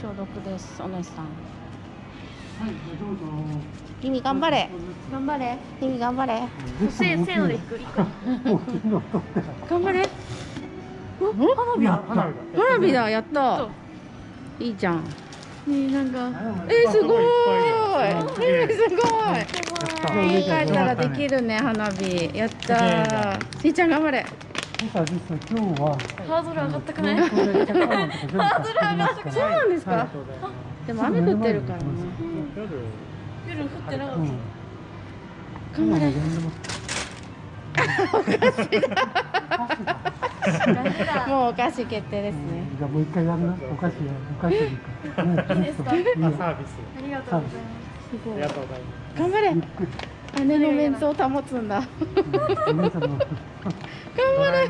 消毒です。お姉さん。ひみ頑張れ。頑張れ。ひみ頑張れ。せので引く。頑張れ。花火だ、やった。いいじゃん。ね、なんか、すごい。すごい。家帰ったらできるね、花火。やった。しーちゃん頑張れ。今日はハードル上がったくない？ハードル上がったくない？そうなんですか？でも雨降ってるからね。夜降ってなかった。頑張れ。おかしいだ。もうお菓子決定ですね。じゃあもう一回やるな。お菓子やお菓子。いいですか？サービス。ありがとうございます。すごい。ありがとうございます。頑張れ。姉のメンツを保つんだ。頑張れ。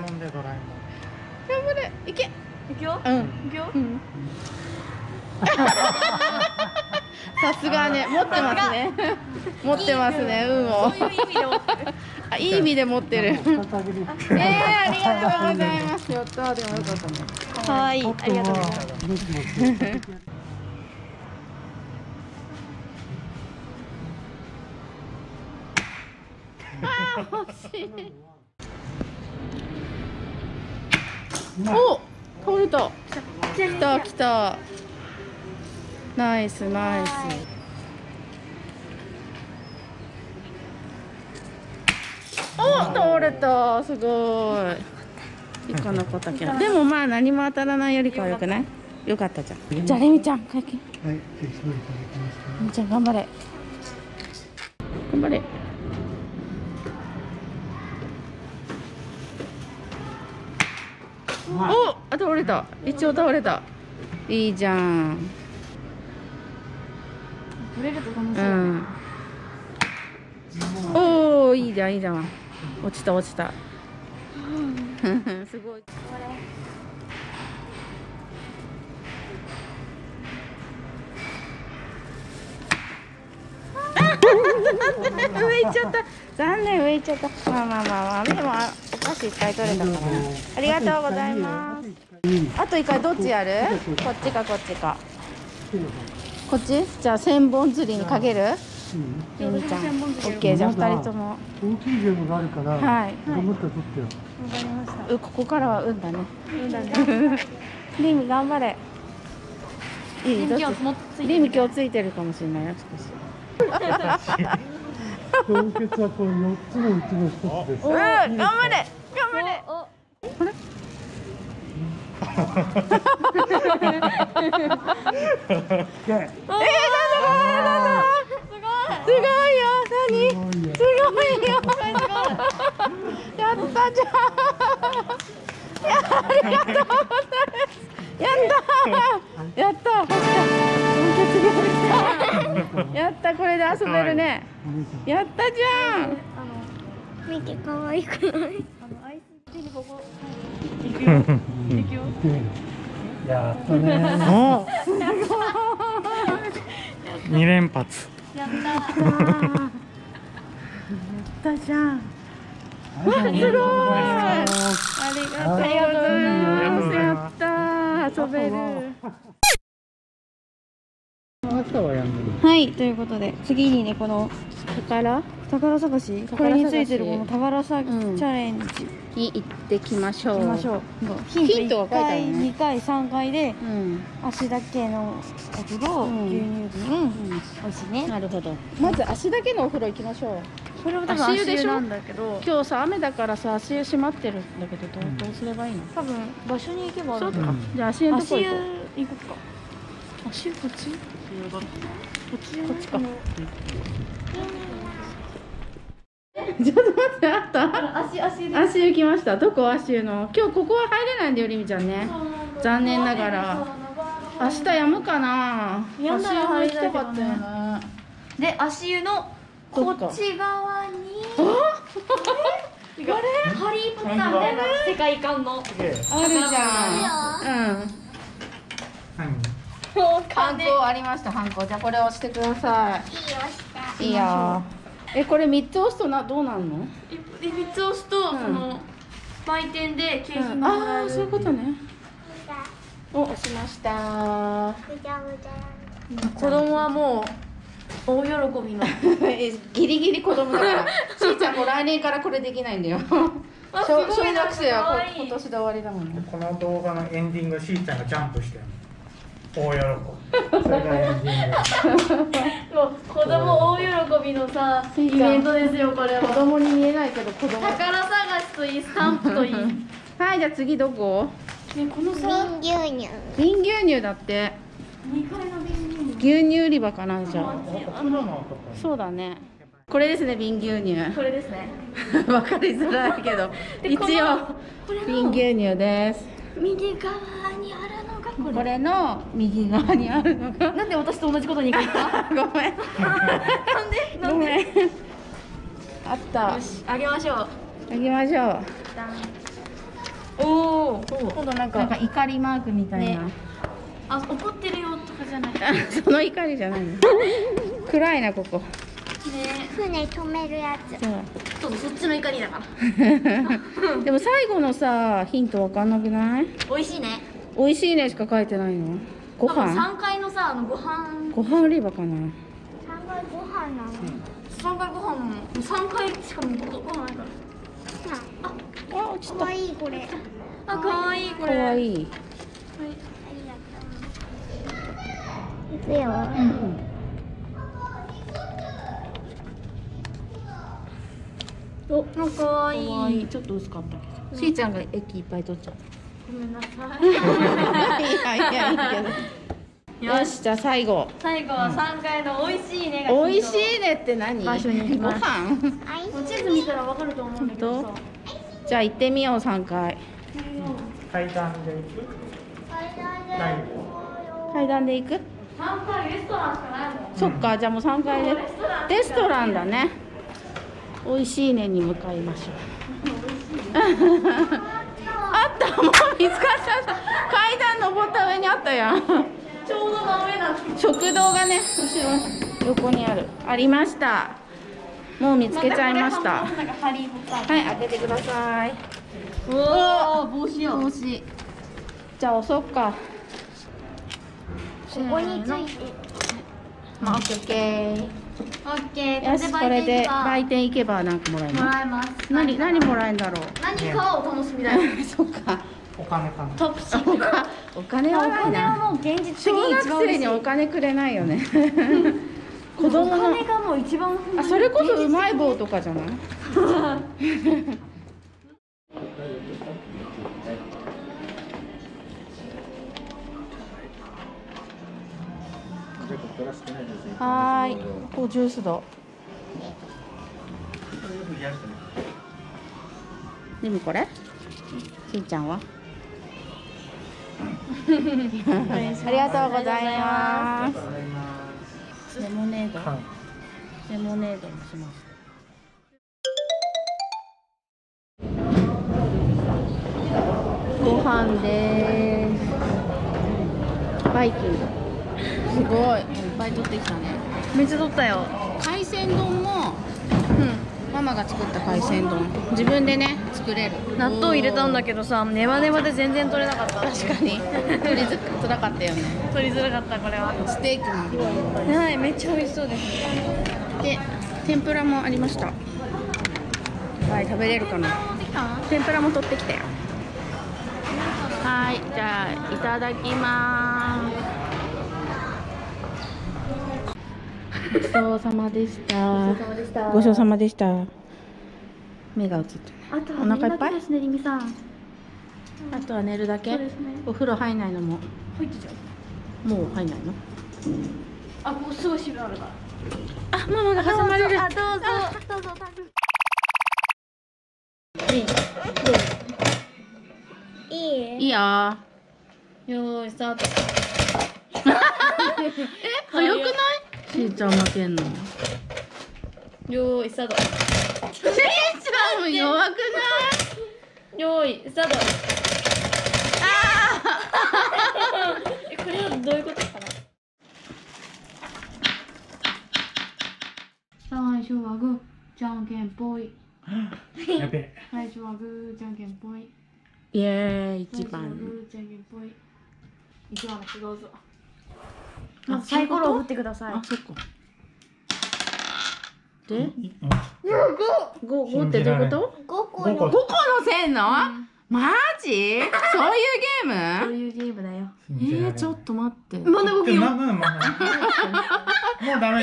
いけ。いくよ。いくよ。さすがね、持ってますね。持ってますね、運を。あ、いい意味で持ってる。ありがとうございます。やった、でもよかったね。可愛い。ありがとうございます。欲しい。お、倒れた。来た来た。ナイスナイス。お、倒れた。すごい。いかなかったけど。でもまあ何も当たらないよりかは良くない？良かったじゃん。じゃあレミちゃん、会見。はい、失礼いただきました。レミちゃん頑張れ。頑張れ。お、あ、倒れた。一応倒れた。いいじゃん。取れると楽しい。うん。おお、いいじゃん、いいじゃん。落ちた、落ちた。すごい。上行っちゃった。残念、上行っちゃった。まあまあまあまあ、でも、お菓子一回取れたから。ありがとうございます。あと一回どっちやる？こっちか、こっちか。こっち？じゃあ、千本釣りにかける？ゆみちゃん。オッケー、じゃあ、二人とも。大きいゲームがあるから。はい。頑張ったら取ってよ。わかりました。ここからは運だね。運だね。リミ、頑張れ。いい、どっち？リミ、今日ついてるかもしれないよ、少し。凍結はこの4つのうちの1つです。頑張れ、頑張れ。あれ？すごいよ、何？すごいよ。やったじゃん。ありがとうございます。やった、やった。やった、これで遊べるね。やったじゃん。見て可愛くない？アイス手にここ。やったね。2連発。やった。やったじゃん。すごい。ありがとうございます。やった。遊べる。はい、ということで次にね、この宝探し、これについてるこの宝探しチャレンジに行ってきましょう。ヒントが書いてあるね。1回、2回、3回で足だけのお風呂、牛乳瓶、美味しいね。なるほど。まず足だけのお風呂行きましょう。これは多分足湯なんだけど、今日さ雨だからさ足湯閉まってるんだけど、どうすればいいの？多分場所に行けばある。そうか。じゃあ足湯のとこ行こう。行こうか。足こっち？こっちか。ちょっと待って、あった？足湯来ました。どこ足湯の？今日ここは入れないんだよ、りみちゃんね。残念ながら。明日やむかな。足湯入りたかったよね。で、足湯のこっち側に。あれ？ハリー・ポッターみたいな世界観の。あるじゃん。うん。ハンコありました。ハンコ、じゃあこれ押してください。いいよ、押した。これ3つ押すとどうなんの？3つ押すとその売店で景品がもらえる。ああ、そういうことね。お、たしました。子供はもう大喜びのギリギリ子供だから。しーちゃんも来年からこれできないんだよ。小学生は今年で終わりだもんね。この動画のエンディング、しーちゃんがジャンプしてる。大喜び。それがエンディング。もう子供大喜びのさイベントですよこれは。子供に見えないけど子供。宝探しといい、スタンプといい。はい、じゃあ次どこ？ね、このさ瓶牛乳。瓶牛乳だって。2階の瓶牛乳。牛乳売り場かなじゃあ。そうだね。これですね瓶牛乳。これですね。わかりづらいけど一応瓶牛乳です。右側にあるのがこれ。これの右側にあるのが。なんで私と同じことに言った？ごめん。なんで。あった。よし、あげましょう。あげましょう。おお、今度なんか怒りマークみたいな、ね、あ、怒ってるよとかじゃないその怒りじゃないの暗いな、ここね、船止めるやつそう、そっちの怒りだからでも最後のさ、ヒントわかんなくない？おいしいねおいしいねしか書いてないのご飯3階のさ、ご飯売り場かな3階ご飯なの3階ご飯なの3階しかもご飯ないからあ、かわいいこれ。あ、かわいいこれ。かわいい。いくよ。うん。お、かわいい。かわいい。ちょっと薄かったけど。しーちゃんが液いっぱい取っちゃった。ごめんなさい。いやいいけど。よし、じゃあ最後。最後は3階のおいしいねが。おいしいねって何？ご飯？地図見たらわかると思うんだけどさ。じゃあ行ってみよう3階。階段で行く？3階レストランしかないもん。そっか、じゃあもう3階でレストランだね。おいしいねに向かいましょう。あった、もう見つかっちゃった。階段登った上にあったやん。ちょうど真上だ。食堂がね、後ろ横にある。ありました。もう見つけちゃいました。はい、開けてください。おお、帽子。じゃあ、押そうか。ここについて。まあ、オッケー。よし、これで売店行けば、なんかもらえます。もらえます。何もらえんだろう。何かをお楽しみだよ。そっか。お金かな。トップシークか。お金は多いな。小学生にお金くれないよね。子供のお金がもう一番あ、それこそうまい棒とかじゃないはーい、ここジュースだでもこれしーちゃんはありがとうございますレモネードもしました。ご飯です。バイキング。すごい。いっぱい取ってきたね。めっちゃ取ったよ。海鮮丼も、ママが作った海鮮丼。自分でね、作れる。納豆入れたんだけどさ、ネバネバで全然取れなかった。確かに。取りづらかったよね。取りづらかったこれは。ステーキも。はい、めっちゃ美味しそうです。で、天ぷらもありました。はい、食べれるかな。天ぷらも取ってきたよ。はい、じゃあいただきます。ごちそうさまでした。ごちそうさまでした。目が映ってない。あとはお腹いっぱいですね、りみさん。あとは寝るだけ。お風呂入んないのも。入ってちゃう。もう入んないの。あ、もうすぐ汁あるから。あ、ママが挟まれる。あ、どうぞ。いいよ。よーいスタート。早くない？しーちゃん負けんの。よーいスタート。しーちゃんも弱くない？よーいスタート。ああ。これはどういうことかな？最初はグーじゃんけんぽい。やべえ。最初はグーじゃんけんぽい。イエーイ一番。1番の人どうぞ。あ、サイコロを振ってください。あ、そっか。で、5ってどういうこと？ 5 個のせんの？マジ？そういうゲーム？そういうゲームだよ。ちょっと待って。まだ動くよ。もうダメだ。だ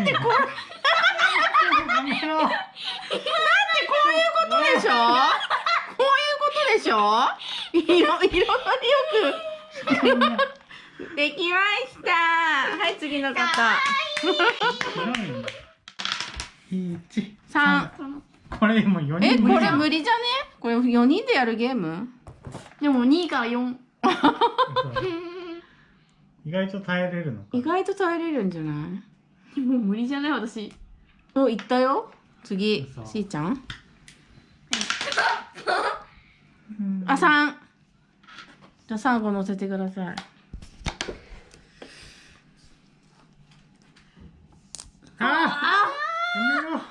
ってこういうことでしょ？こういうことでしょ？彩りよく。できました。はい、次の方。3。これも4人。え、これ無理じゃね？これ4人でやるゲーム？でも2から4。意外と耐えれるのか。意外と耐えれるんじゃない？もう無理じゃない私。お、いったよ。次、しーちゃん。あ、3。じゃあ3個乗せてください。ああ、やめろ。やば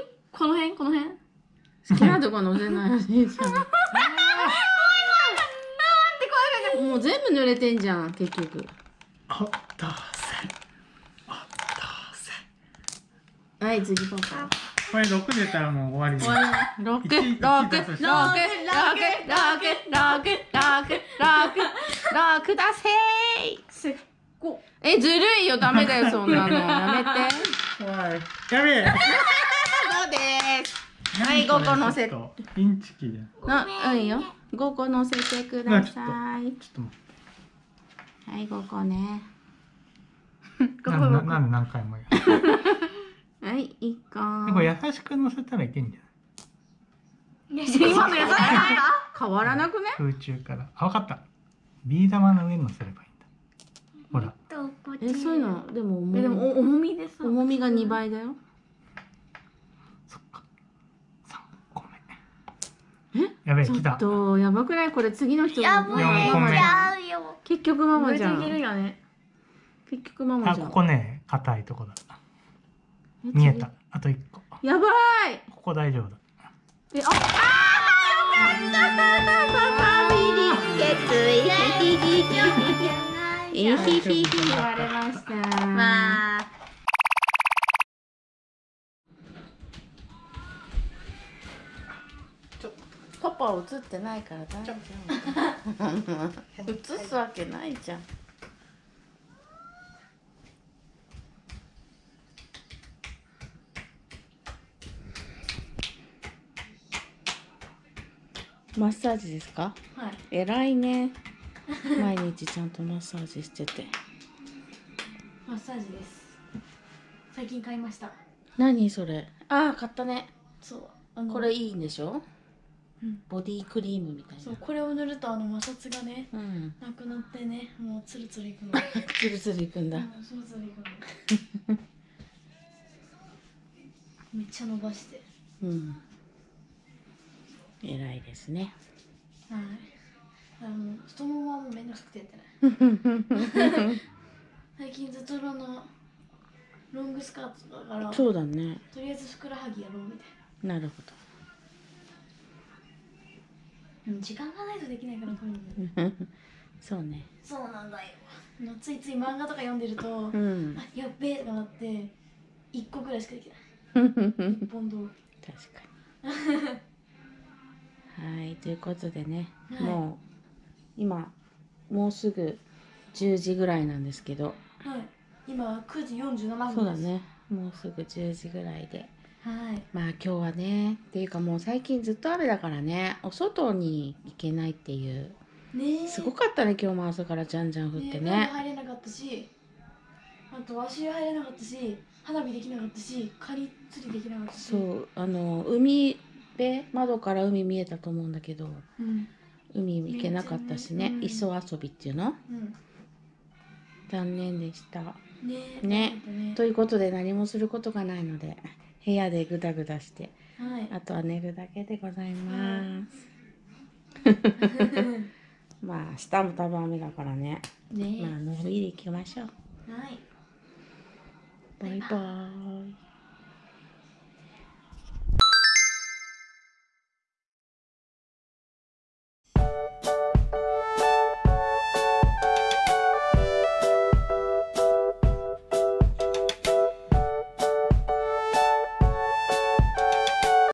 い。この辺。好きなとこ乗せない。怖い怖い。怖い。もう全部濡れてんじゃん、結局。おっとせ。はい、次パパ。これ6出たらもう終わりだ。6だせー。え、ずるいよ、ダメだよ、そんなの。やめて。はい。やべえ。そうです。はい、5個乗せて。インチキで。いいよ。5個乗せてください。ちょっと待って。はい、5個ね。なんで何回もやる。はい、1個。これ優しく乗せたらいけんじゃない？今の優しかった？変わらなくね？空中から。あ、わかった。ビー玉の上に乗せればいい。ほら。そういうのでも重みです。重みが2倍だよ。そっか。3個目。え？やべえ、来た。やばくない？これ次の人。やばい。結局ママじゃん。結局ママじゃん。あ、ここね、硬いとこだ。見えた。あと1個。やばい。ここ大丈夫だ。え、ああ。言われました。まあ。パパは映ってないから大丈夫。映すわけないじゃん。マッサージですか？はい。偉いね。毎日ちゃんとマッサージしてて。マッサージです。最近買いました。何それ？ああ、買ったね。そう。これいいんでしょ？ボディクリームみたいな。そう、これを塗ると摩擦がね、なくなってね、もうツルツルいくの。ツルツルいくんだ。ツルツルいくの。めっちゃ伸ばして。うん。偉いですね。はい。太ももはもうめんどくさくてやってない。最近ずっとロングスカートだから、そうだね、とりあえずふくらはぎやろうみたいな。なるほど。時間がないとできないからこういうの。そうね、そうなんだよ。ついつい漫画とか読んでると、あ、やっべえとかなって1個ぐらいしかできない。1本通り。確かに。はい、ということでね、もう今もうすぐ10時ぐらいなんですけど、はい、今9時47分です。そうだね、もうすぐ10時ぐらいで、はい、まあ今日はね、っていうかもう最近ずっと雨だからね、お外に行けないっていう、ね、すごかったね今日も朝からじゃんじゃん降ってね。入れなかったし、あと足湯入れなかったし、花火できなかったし、カニ釣りできなかったし、そう海辺、窓から海見えたと思うんだけど。海行けなかったしね、磯遊びっていうの、残念でしたね。ということで何もすることがないので部屋でグダグダして、あとは寝るだけでございます。まあ明日も多分雨だからね、まあのんびり行きましょう。はい、バイバーイ。